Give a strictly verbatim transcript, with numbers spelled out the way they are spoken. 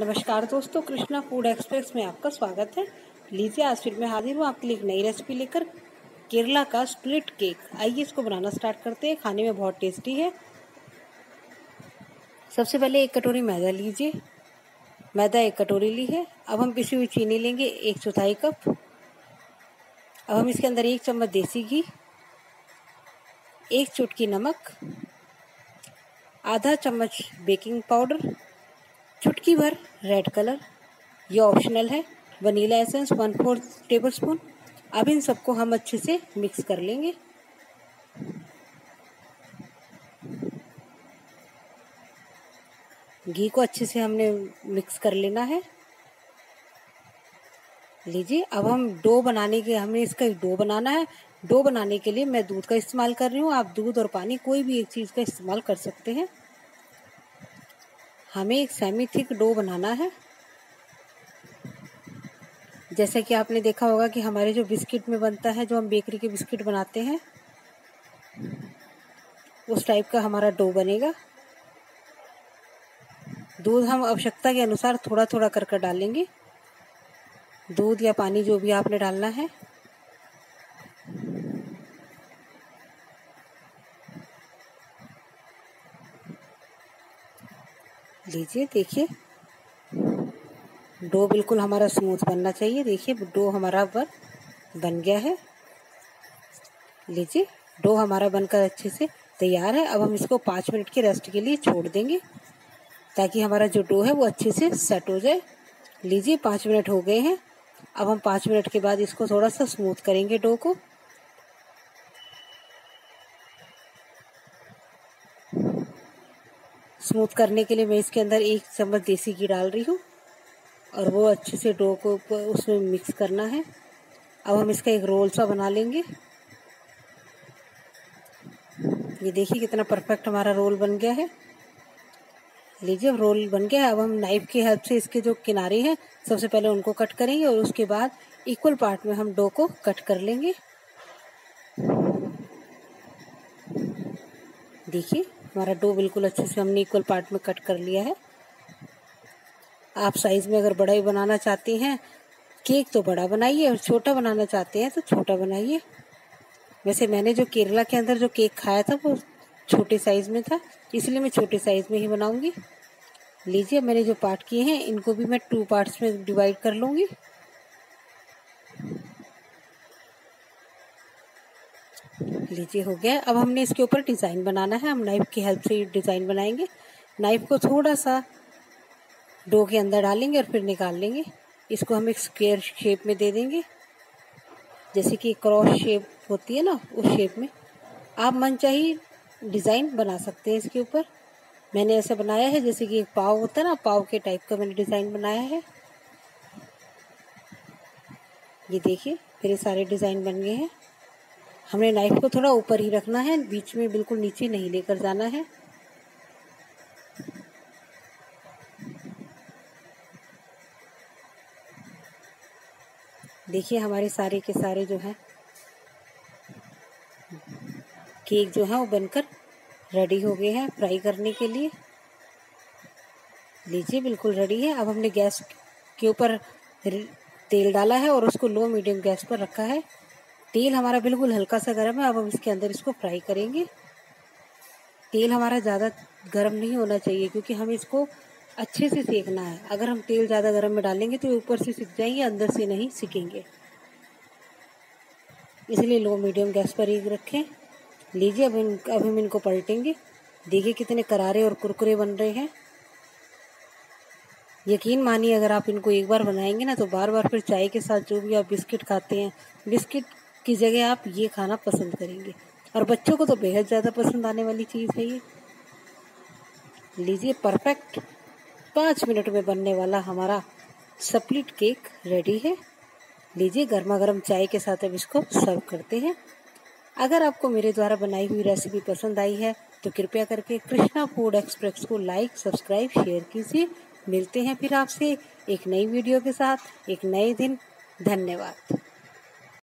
नमस्कार दोस्तों, Krishna food express में आपका स्वागत है। लीजिए, आज फिर मैं हाजिर हूँ आपके लिए एक नई रेसिपी लेकर, केरला का स्प्लिट केक। आइए इसको बनाना स्टार्ट करते हैं। खाने में बहुत टेस्टी है। सबसे पहले एक कटोरी मैदा लीजिए। मैदा एक कटोरी ली है। अब हम पिसी हुई चीनी लेंगे एक चौथाई कप। अब हम इसके अंदर एक चम्मच देसी घी, एक चुटकी नमक, आधा चम्मच बेकिंग पाउडर, चुटकी भर रेड कलर, ये ऑप्शनल है, vanilla essence one fourth tablespoon. अब इन सबको हम अच्छे से मिक्स कर लेंगे। घी को अच्छे से हमने मिक्स कर लेना है। लीजिए, अब हम डो बनाने के हमें इसका डो बनाना है। डो बनाने के लिए मैं दूध का इस्तेमाल कर रही हूँ। आप दूध और पानी कोई भी एक चीज़ का इस्तेमाल कर सकते हैं। हमें एक सेमी थिक डो बनाना है। जैसे कि आपने देखा होगा कि हमारे जो बिस्किट में बनता है, जो हम बेकरी के बिस्किट बनाते हैं, उस टाइप का हमारा डो बनेगा। दूध हम आवश्यकता के अनुसार थोड़ा थोड़ा कर कर डालेंगे। दूध या पानी जो भी आपने डालना है। लीजिए, देखिए डो बिल्कुल हमारा स्मूथ बनना चाहिए। देखिए डो हमारा बन गया है। लीजिए, डो हमारा बनकर अच्छे से तैयार है। अब हम इसको पाँच मिनट के रेस्ट के लिए छोड़ देंगे, ताकि हमारा जो डो है वो अच्छे से सेट हो जाए। लीजिए, पाँच मिनट हो गए हैं। अब हम पाँच मिनट के बाद इसको थोड़ा सा स्मूथ करेंगे डो को। स्मूथ करने के लिए मैं इसके अंदर एक चम्मच देसी घी डाल रही हूँ, और वो अच्छे से डो को उसमें मिक्स करना है। अब हम इसका एक रोल सा बना लेंगे। ये देखिए कितना परफेक्ट हमारा रोल बन गया है। लीजिए, रोल बन गया है। अब हम नाइफ की हेल्प से इसके जो किनारे हैं, सबसे पहले उनको कट करेंगे, और उसके बाद इक्वल पार्ट में हम डो को कट कर लेंगे। देखिए हमारा डो बिल्कुल अच्छे से हमने इक्वल पार्ट में कट कर लिया है। आप साइज़ में अगर बड़ा ही बनाना चाहते हैं केक तो बड़ा बनाइए, और छोटा बनाना चाहते हैं तो छोटा बनाइए। वैसे मैंने जो केरला के अंदर जो केक खाया था वो छोटे साइज़ में था, इसलिए मैं छोटे साइज़ में ही बनाऊंगी। लीजिए, मैंने जो पार्ट किए हैं इनको भी मैं टू पार्ट्स में डिवाइड कर लूँगी। लीजिए, हो गया। अब हमने इसके ऊपर डिज़ाइन बनाना है। हम नाइफ़ की हेल्प से ये डिज़ाइन बनाएंगे। नाइफ़ को थोड़ा सा डो के अंदर डालेंगे और फिर निकाल लेंगे। इसको हम एक स्क्वायर शेप में दे देंगे, जैसे कि क्रॉस शेप होती है ना, उस शेप में आप मनचाही डिज़ाइन बना सकते हैं इसके ऊपर। मैंने ऐसा बनाया है जैसे कि एक पाव होता है ना, पाव के टाइप का मैंने डिज़ाइन बनाया है। ये देखिए मेरे सारे डिज़ाइन बन गए हैं। हमने नाइफ को थोड़ा ऊपर ही रखना है, बीच में बिल्कुल नीचे नहीं लेकर जाना है। देखिए हमारे सारे के सारे जो हैं केक जो है वो बनकर रेडी हो गए हैं फ्राई करने के लिए। लीजिए, बिल्कुल रेडी है। अब हमने गैस के ऊपर तेल डाला है और उसको लो मीडियम गैस पर रखा है। तेल हमारा बिल्कुल हल्का सा गर्म है। अब हम इसके अंदर इसको फ्राई करेंगे। तेल हमारा ज़्यादा गर्म नहीं होना चाहिए, क्योंकि हमें इसको अच्छे से सेकना है। अगर हम तेल ज़्यादा गर्म में डालेंगे तो ऊपर से सिक जाएंगे, अंदर से नहीं सिकेंगे, इसलिए लो मीडियम गैस पर ही रखें। लीजिए, अब इन अब हम इनको पलटेंगे। देखिए कितने करारे और कुरकुरे बन रहे हैं। यकीन मानिए, अगर आप इनको एक बार बनाएंगे ना तो बार बार फिर चाय के साथ जो भी आप बिस्किट खाते हैं, बिस्किट की जगह आप ये खाना पसंद करेंगे, और बच्चों को तो बेहद ज़्यादा पसंद आने वाली चीज़ है ये। लीजिए, परफेक्ट पाँच मिनट में बनने वाला हमारा स्प्लिट केक रेडी है। लीजिए, गर्मा गर्म चाय के साथ अब इसको सर्व करते हैं। अगर आपको मेरे द्वारा बनाई हुई रेसिपी पसंद आई है तो कृपया करके कृष्णा फूड एक्सप्रेस को लाइक, सब्सक्राइब, शेयर कीजिए। मिलते हैं फिर आपसे एक नई वीडियो के साथ एक नए दिन। धन्यवाद।